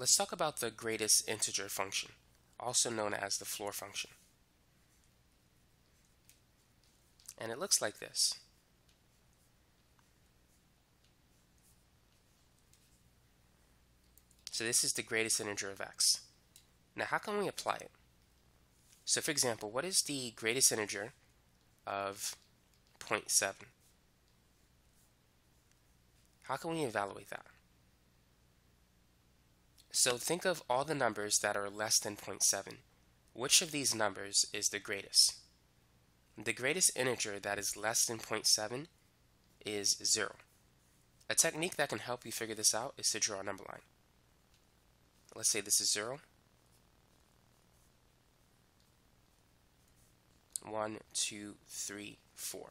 Let's talk about the greatest integer function, also known as the floor function. And it looks like this. So this is the greatest integer of x. Now how can we apply it? So for example, what is the greatest integer of 0.7? How can we evaluate that? So think of all the numbers that are less than 0.7. Which of these numbers is the greatest? The greatest integer that is less than 0.7 is 0. A technique that can help you figure this out is to draw a number line. Let's say this is 0, 1, 2, 3, 4.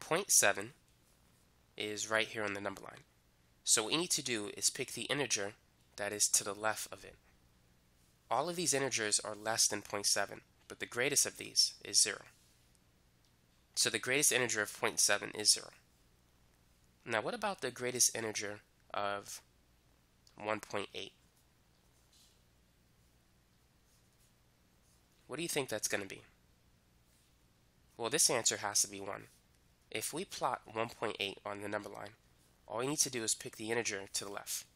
0.7 is right here on the number line. So what we need to do is pick the integer that is to the left of it. All of these integers are less than 0.7, but the greatest of these is 0. So the greatest integer of 0.7 is 0. Now what about the greatest integer of 1.8? What do you think that's going to be? Well, this answer has to be 1. If we plot 1.8 on the number line, all you need to do is pick the integer to the left,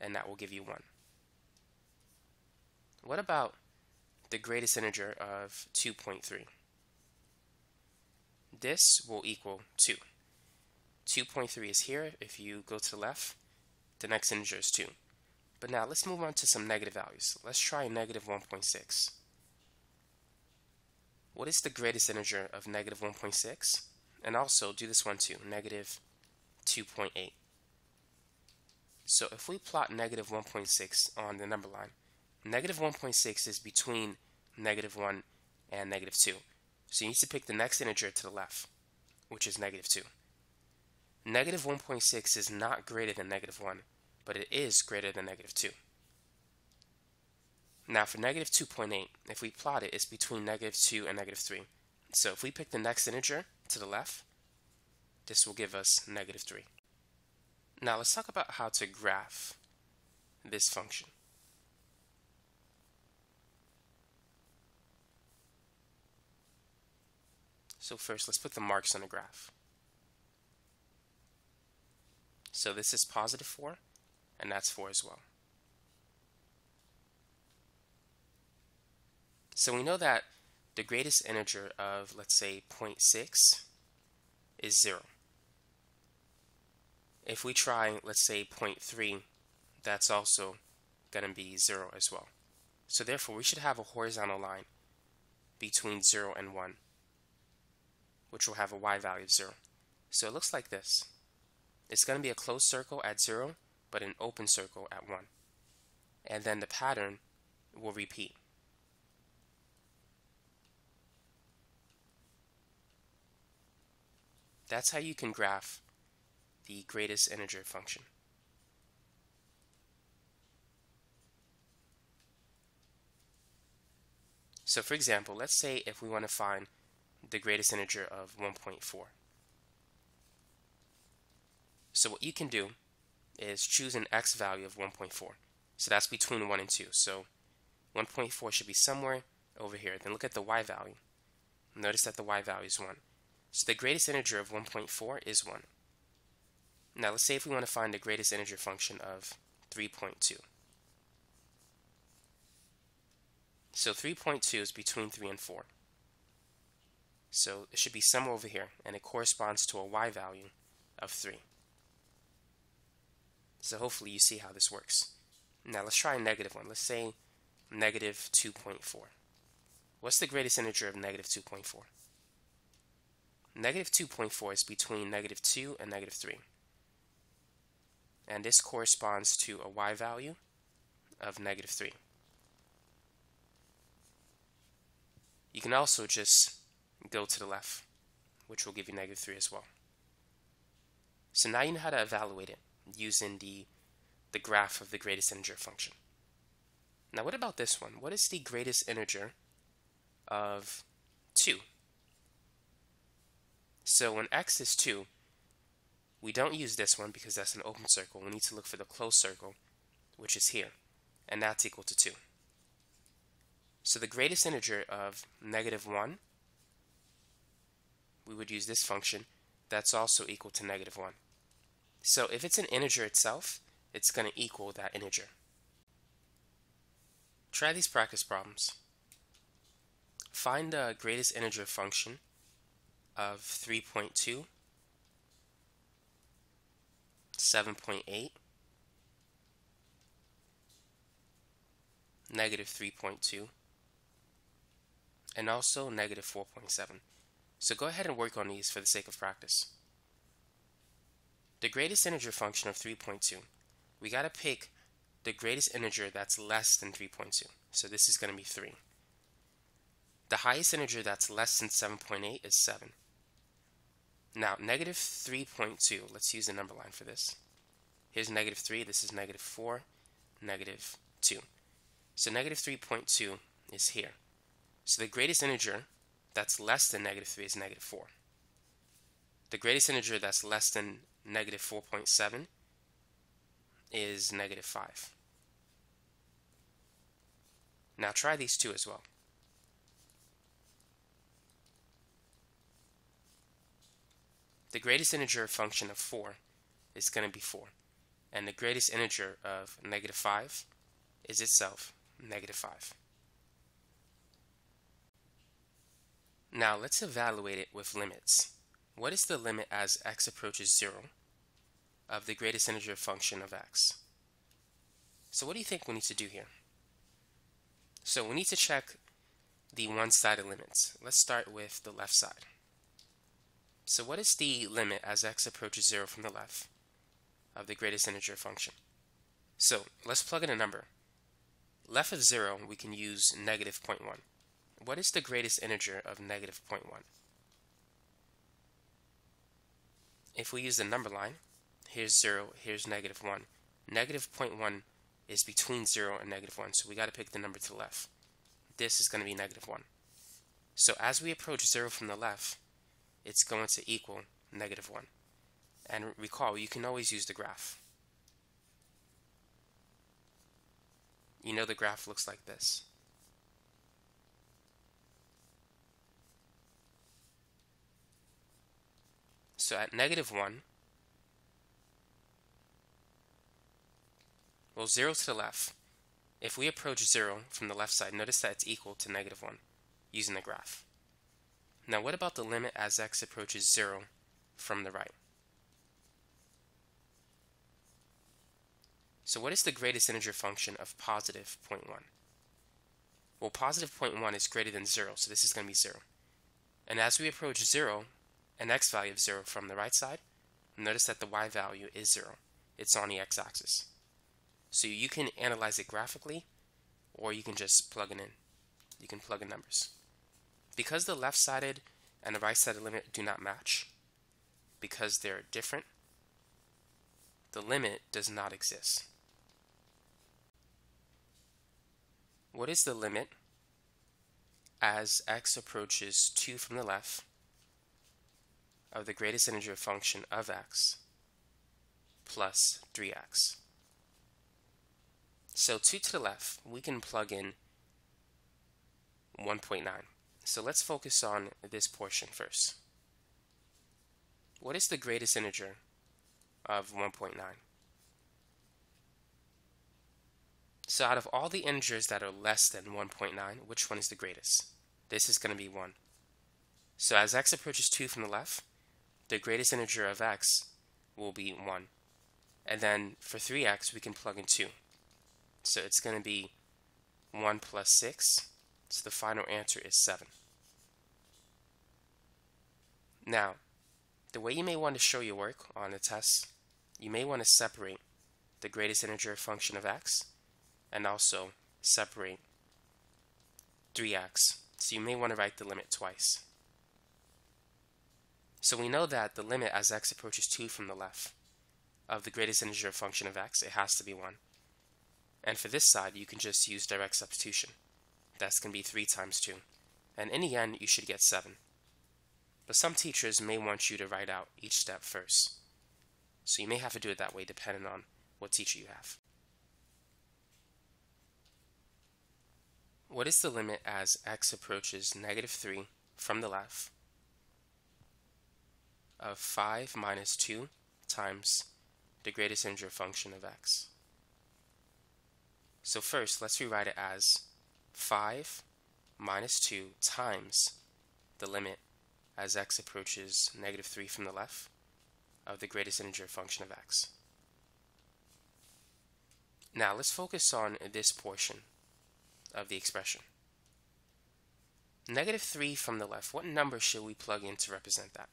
and that will give you 1. What about the greatest integer of 2.3? This will equal 2. 2.3 is here. If you go to the left, the next integer is 2. But now let's move on to some negative values. Let's try negative 1.6. What is the greatest integer of negative 1.6? And also do this one too, negative 2.8. So if we plot negative 1.6 on the number line, negative 1.6 is between negative 1 and negative 2. So you need to pick the next integer to the left, which is negative 2. Negative 1.6 is not greater than negative 1, but it is greater than negative 2. Now for negative 2.8, if we plot it, it's between negative 2 and negative 3. So if we pick the next integer to the left, this will give us negative 3. Now let's talk about how to graph this function. So first, let's put the marks on the graph. So this is positive 4, and that's 4 as well. So we know that the greatest integer of, let's say, 0.6 is 0. If we try, let's say, 0.3, that's also going to be 0 as well. So therefore, we should have a horizontal line between 0 and 1, which will have a y value of 0. So it looks like this. It's going to be a closed circle at 0, but an open circle at 1. And then the pattern will repeat. That's how you can graph the greatest integer function. So for example, let's say if we want to find the greatest integer of 1.4. So what you can do is choose an x value of 1.4. So that's between 1 and 2. So 1.4 should be somewhere over here. Then look at the y value. Notice that the y value is 1. So the greatest integer of 1.4 is 1. Now let's say if we want to find the greatest integer function of 3.2. So 3.2 is between 3 and 4. So it should be somewhere over here, and it corresponds to a y value of 3. So hopefully you see how this works. Now let's try a negative one. Let's say negative 2.4. What's the greatest integer of negative 2.4? Negative 2.4 is between negative 2 and negative 3. And this corresponds to a y value of negative 3. You can also just go to the left, which will give you negative 3 as well. So now you know how to evaluate it using the graph of the greatest integer function. Now what about this one? What is the greatest integer of 2? So when x is 2, We don't use this one because that's an open circle. We need to look for the closed circle, which is here, and that's equal to 2. So the greatest integer of -1, we would use this function. That's also equal to -1. So if it's an integer itself, it's going to equal that integer. Try these practice problems. Find the greatest integer function of 3.2, 7.8, -3.2, and also -4.7. So go ahead and work on these for the sake of practice. The greatest integer function of 3.2. We got to pick the greatest integer that's less than 3.2. So this is going to be 3. The highest integer that's less than 7.8 is 7. Now, -3.2, let's use the number line for this. Here's -3, this is -4, -2. So -3.2 is here. So the greatest integer that's less than -3 is -4. The greatest integer that's less than -4.7 is -5. Now try these two as well. The greatest integer function of 4 is going to be 4, and the greatest integer of -5 is itself -5. Now let's evaluate it with limits. What is the limit as x approaches 0 of the greatest integer function of x? So what do you think we need to do here? So we need to check the one-sided limits. Let's start with the left side. So what is the limit as x approaches 0 from the left of the greatest integer function? So let's plug in a number. Left of 0, we can use -0.1. What is the greatest integer of -0.1? If we use the number line, here's 0, here's -1. -0.1 is between 0 and -1, so we got to pick the number to the left. This is going to be -1. So as we approach 0 from the left, it's going to equal -1. And recall, you can always use the graph. You know the graph looks like this. So at -1, well, 0 to the left. If we approach 0 from the left side, notice that it's equal to -1 using the graph. Now what about the limit as x approaches 0 from the right? So what is the greatest integer function of +0.1? Well, +0.1 is greater than 0, so this is going to be 0. And as we approach 0, an x value of 0 from the right side, notice that the y value is 0. It's on the x-axis. So you can analyze it graphically, or you can just plug it in. You can plug in numbers. Because the left-sided and the right-sided limit do not match, because they're different, the limit does not exist. What is the limit as x approaches 2 from the left of the greatest integer function of x plus 3x? So 2 to the left, we can plug in 1.9. So let's focus on this portion first. What is the greatest integer of 1.9? So out of all the integers that are less than 1.9, which one is the greatest? This is going to be 1. So as x approaches 2 from the left, the greatest integer of x will be 1. And then for 3x, we can plug in 2. So it's going to be 1 plus 6. So the final answer is 7. Now, the way you may want to show your work on the test, you may want to separate the greatest integer function of x and also separate 3x. So you may want to write the limit twice. So we know that the limit as x approaches 2 from the left of the greatest integer function of x, it has to be 1. And for this side, you can just use direct substitution. That's going to be 3 times 2. And in the end, you should get 7. But some teachers may want you to write out each step first. So you may have to do it that way depending on what teacher you have. What is the limit as x approaches -3 from the left of 5 minus 2 times the greatest integer function of x? So first, let's rewrite it as 5 minus 2 times the limit as x approaches -3 from the left of the greatest integer function of x. Now let's focus on this portion of the expression. -3 from the left, what number should we plug in to represent that?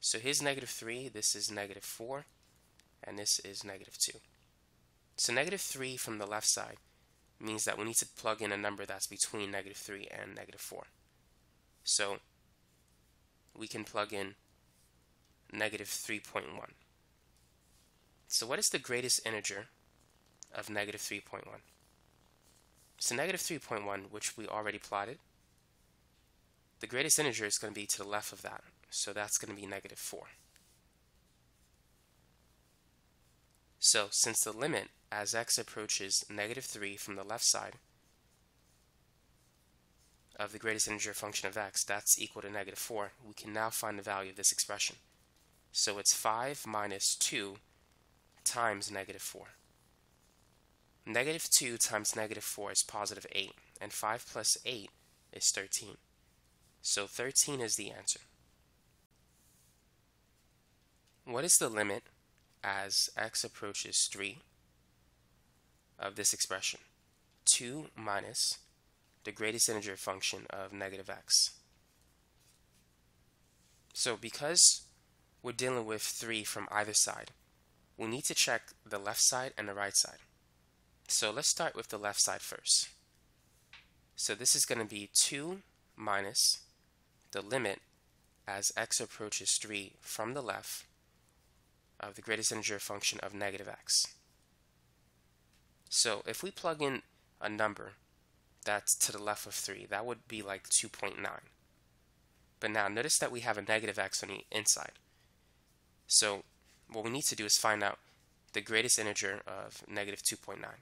So here's -3, this is -4, and this is -2. So -3 from the left side means that we need to plug in a number that's between -3 and -4. So we can plug in -3.1. So what is the greatest integer of -3.1? So -3.1, which we already plotted, the greatest integer is going to be to the left of that. So that's going to be -4. So since the limit as x approaches -3 from the left side of the greatest integer function of x, that's equal to -4, we can now find the value of this expression. So it's 5 minus 2 times -4. -2 times -4 is positive 8, and 5 plus 8 is 13. So 13 is the answer. What is the limit as x approaches 3 of this expression? 2 minus the greatest integer function of -x. So because we're dealing with 3 from either side, we need to check the left side and the right side. So let's start with the left side first. So this is going to be 2 minus the limit as x approaches 3 from the left of the greatest integer function of -x. So if we plug in a number that's to the left of 3, that would be like 2.9. But now notice that we have a -x on the inside. So what we need to do is find out the greatest integer of -2.9.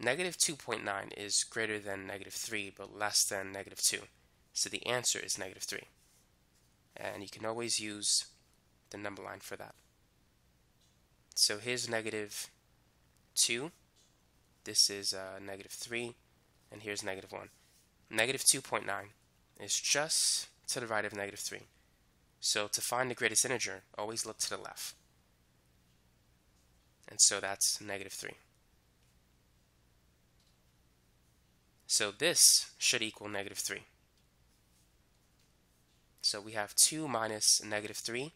-2.9 is greater than -3 but less than -2. So the answer is -3. And you can always use the number line for that. So here's -2. This is -3. And here's -1. -2.9 is just to the right of -3. So to find the greatest integer, always look to the left. And so that's -3. So this should equal -3. So we have 2 minus -3.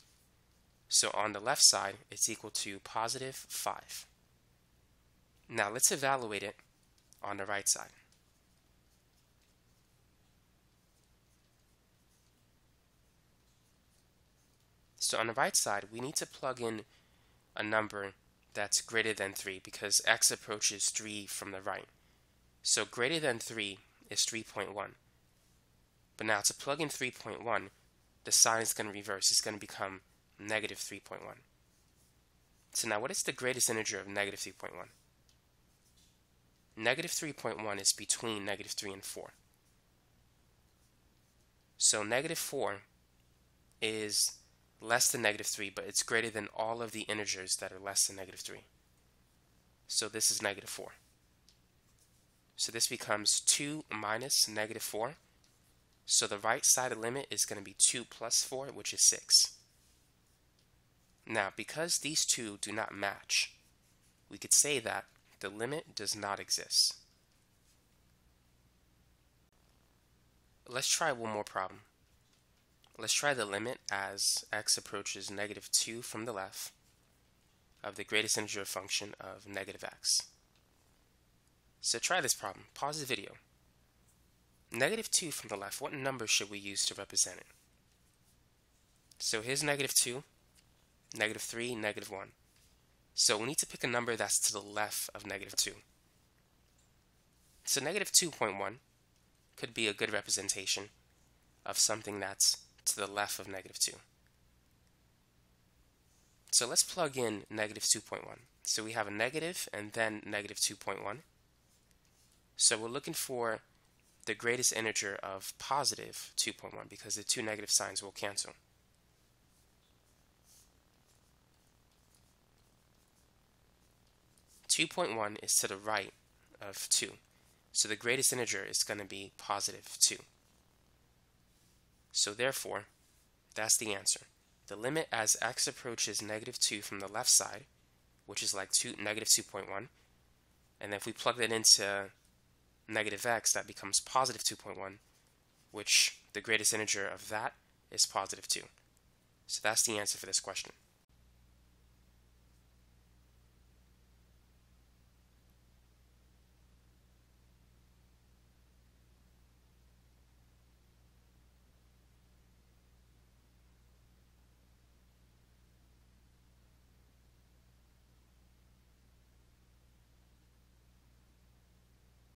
So on the left side, it's equal to positive 5. Now let's evaluate it on the right side. So on the right side, we need to plug in a number that's greater than 3 because x approaches 3 from the right. So greater than 3 is 3.1. But now to plug in 3.1, the sign is going to reverse. It's going to become -3.1. So now what is the greatest integer of -3.1? -3.1 is between -3 and 4. So -4 is less than -3, but it's greater than all of the integers that are less than -3. So this is -4. So this becomes 2 minus -4. So the right side of the limit is going to be 2 plus 4, which is 6. Now, because these two do not match, we could say that the limit does not exist. Let's try one more problem. Let's try the limit as x approaches -2 from the left of the greatest integer function of -x. So try this problem. Pause the video. -2 from the left, what number should we use to represent it? So here's -2, -3, -1. So we need to pick a number that's to the left of -2. So -2.1 could be a good representation of something that's to the left of negative 2. So let's plug in negative 2.1. So we have a negative and then negative 2.1. So we're looking for the greatest integer of positive 2.1 because the two negative signs will cancel. (2.1) is to the right of 2. So the greatest integer is going to be positive 2. So therefore, that's the answer. The limit as x approaches negative 2 from the left side, which is like negative 2.1, and if we plug that into negative x, that becomes positive 2.1, which the greatest integer of that is positive 2. So that's the answer for this question.